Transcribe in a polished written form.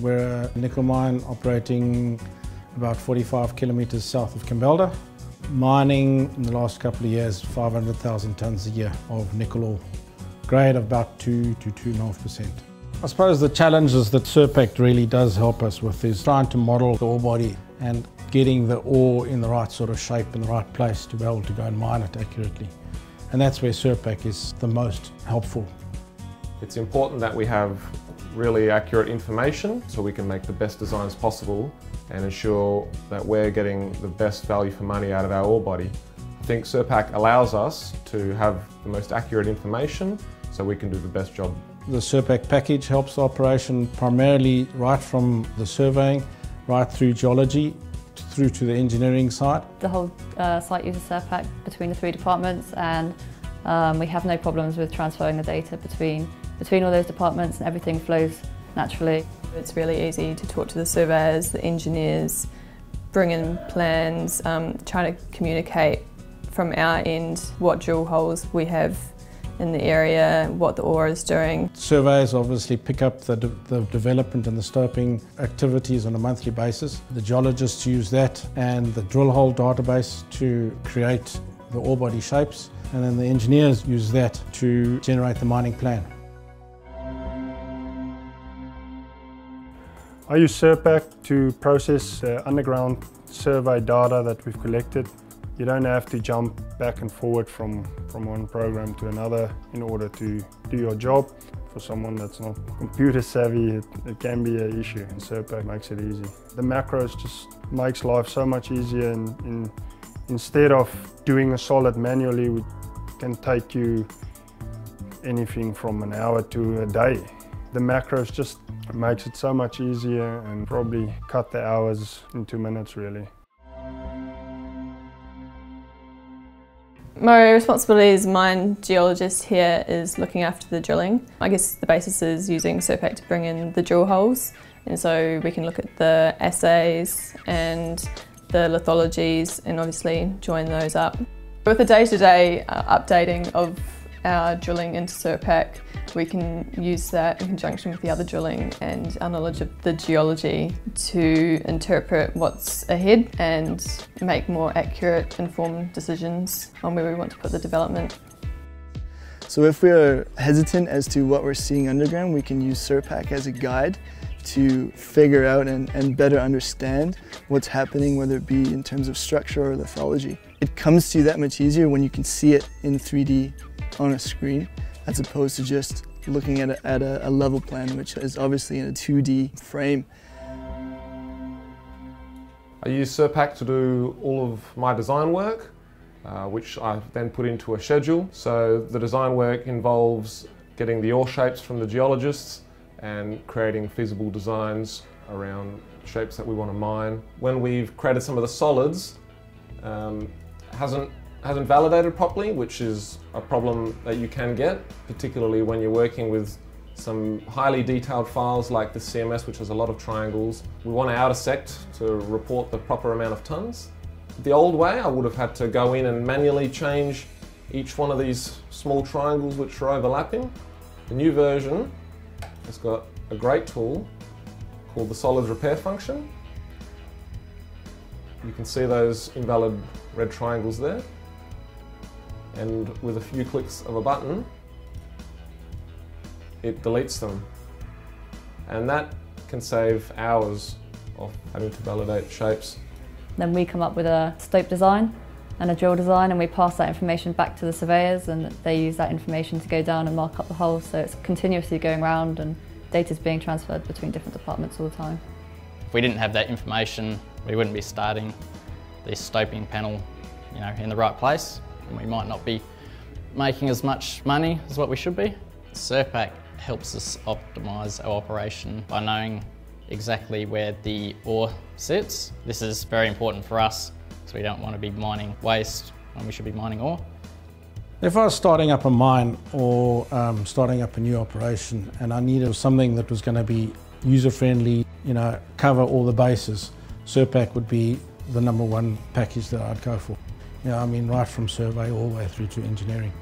We're a nickel mine operating about 45 kilometres south of Kambalda, mining in the last couple of years 500,000 tonnes a year of nickel ore, grade of about 2 to 2.5%. I suppose the challenges that Surpac really does help us with is trying to model the ore body and getting the ore in the right sort of shape in the right place to be able to go and mine it accurately. And that's where Surpac is the most helpful. It's important that we have really accurate information so we can make the best designs possible and ensure that we're getting the best value for money out of our ore body. I think Surpac allows us to have the most accurate information so we can do the best job. The Surpac package helps the operation primarily right from the surveying, right through geology, through to the engineering side. The whole site uses Surpac between the three departments, and we have no problems with transferring the data between all those departments, and everything flows naturally. It's really easy to talk to the surveyors, the engineers, bring in plans, try to communicate from our end what drill holes we have in the area, what the ore is doing. Surveyors obviously pick up the development and the stoping activities on a monthly basis. The geologists use that and the drill hole database to create the ore body shapes, and then the engineers use that to generate the mining plan. I use Surpac to process underground survey data that we've collected. You don't have to jump back and forward from one program to another in order to do your job. For someone that's not computer savvy, it can be an issue, and Surpac makes it easy. The macros just makes life so much easier, and instead of doing a solid manually, we can take you anything from an hour to a day. The macros just makes it so much easier, and probably cut the hours in 2 minutes really. My responsibility as mine geologist here is looking after the drilling. I guess the basis is using Surpac to bring in the drill holes, and so we can look at the assays and the lithologies and obviously join those up. With the day-to-day updating of our drilling into Surpac, we can use that in conjunction with the other drilling and our knowledge of the geology to interpret what's ahead and make more accurate, informed decisions on where we want to put the development. So if we're hesitant as to what we're seeing underground, we can use Surpac as a guide to figure out and better understand what's happening, whether it be in terms of structure or lithology. It comes to you that much easier when you can see it in 3D on a screen, as opposed to just looking at a level plan, which is obviously in a 2D frame. I use Surpac to do all of my design work, which I then put into a schedule. So the design work involves getting the ore shapes from the geologists and creating feasible designs around shapes that we want to mine. When we've created some of the solids, hasn't validated properly, which is a problem that you can get, particularly when you're working with some highly detailed files like the CMS, which has a lot of triangles. We want to out-of-sect to report the proper amount of tons. The old way, I would have had to go in and manually change each one of these small triangles which are overlapping. The new version has got a great tool called the solids repair function. You can see those invalid red triangles there. And with a few clicks of a button, it deletes them. And that can save hours of having to validate shapes. Then we come up with a stope design and a drill design, and we pass that information back to the surveyors, and they use that information to go down and mark up the holes. So it's continuously going around, and data's being transferred between different departments all the time. If we didn't have that information, we wouldn't be starting this stoping panel, you know, in the right place. And we might not be making as much money as what we should be. Surpac helps us optimise our operation by knowing exactly where the ore sits. This is very important for us because we don't want to be mining waste when we should be mining ore. If I was starting up a mine or starting up a new operation and I needed something that was going to be user-friendly, you know, cover all the bases. Surpac would be the #1 package that I'd go for. You know, I mean, right from survey all the way through to engineering.